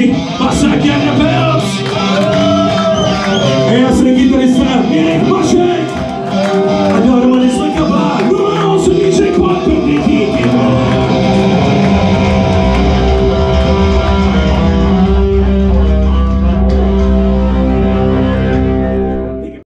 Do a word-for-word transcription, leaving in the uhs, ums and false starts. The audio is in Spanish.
City, Masaki and the Bells. Yes, they get to the sun.